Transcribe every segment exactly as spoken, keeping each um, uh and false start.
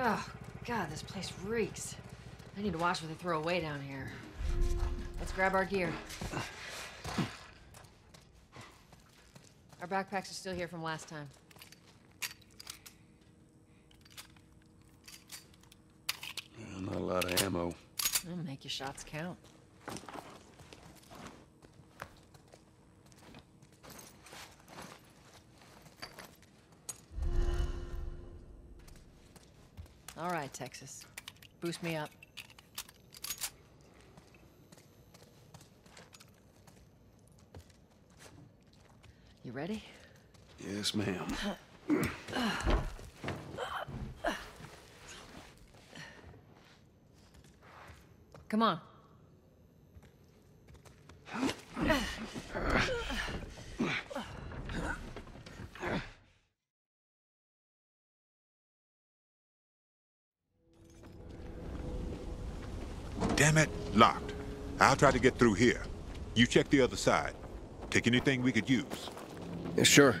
Oh, God, this place reeks. I need to watch what they throw away down here. Let's grab our gear. Our backpacks are still here from last time. Yeah, not a lot of ammo. It'll make your shots count. All right, Texas. Boost me up. You ready? Yes, ma'am. Come on. Damn it, locked. I'll try to get through here. You check the other side. Take anything we could use. Yeah, sure.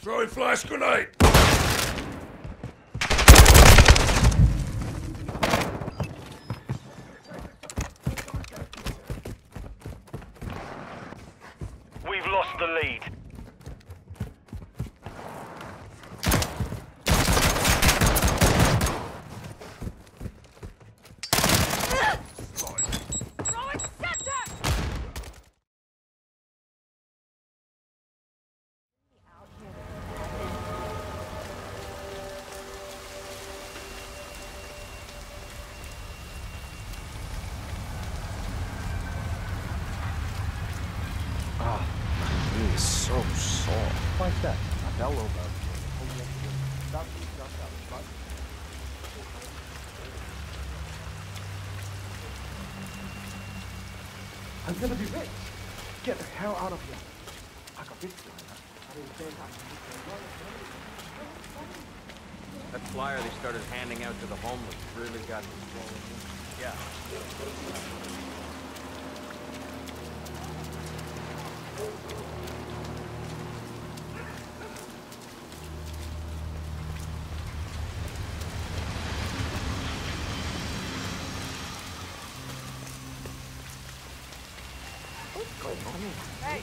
Throw a flash grenade! We've lost the lead. So soft. Like that. A bell over. I'm gonna be rich. Get the hell out of here. I got this guy. I didn't say that. That flyer they started handing out to the homeless really got me going. Yeah. Hey!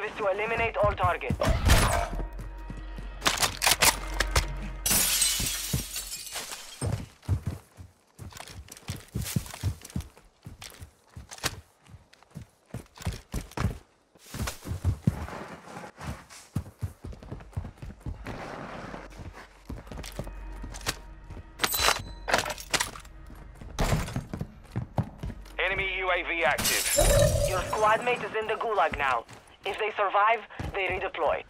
objective is to eliminate all targets. U A V active. Your squad mate is in the gulag now. If they survive, they redeploy.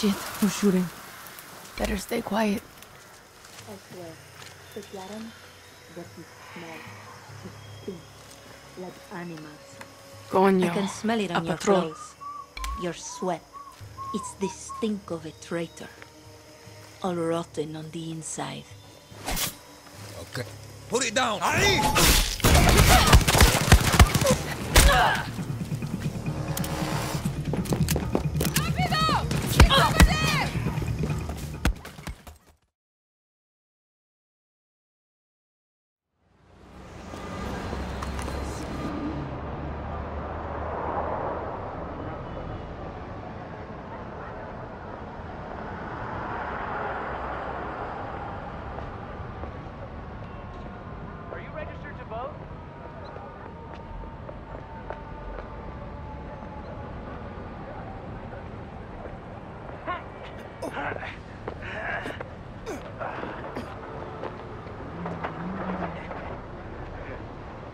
Shit, who's shooting? Better stay quiet. I swear, the Yaran, that we smell, we think, like animals. Go on, yo. I can smell it on your face, your sweat. It's the stink of a traitor. All rotten on the inside. Okay. Put it down! Ali! Get over there!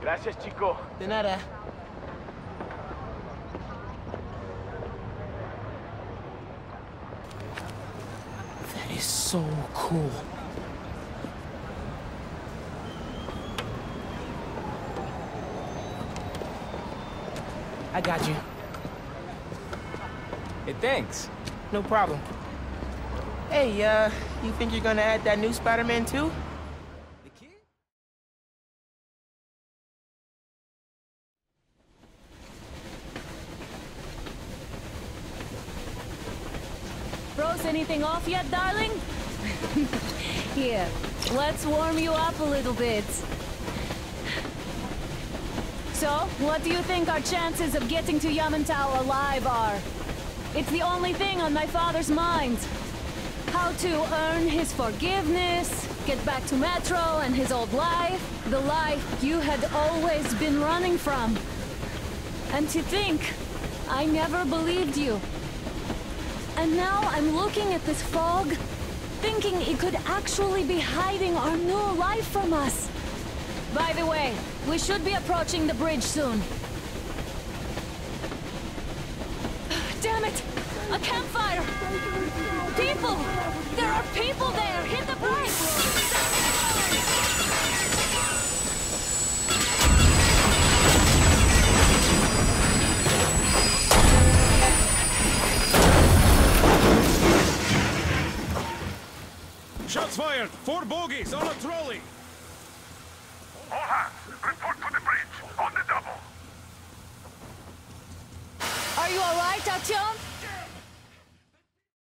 Gracias, chico. De nada. That is so cool. I got you. Hey, thanks. No problem. Hey, uh, you think you're gonna add that new Spider-Man too? The kid? Bros, anything off yet, darling? Yeah, let's warm you up a little bit. So, what do you think our chances of getting to Yamantau alive are? It's the only thing on my father's mind. How to earn his forgiveness, get back to Metro and his old life, the life you had always been running from. And to think, I never believed you. And now I'm looking at this fog, thinking it could actually be hiding our new life from us. By the way, we should be approaching the bridge soon. Damn it! A campfire! People! There are people there! Hit the brakes! Shots fired! Four bogies on a trolley! All hands, report to the bridge! On the double! Are you alright, Artyom?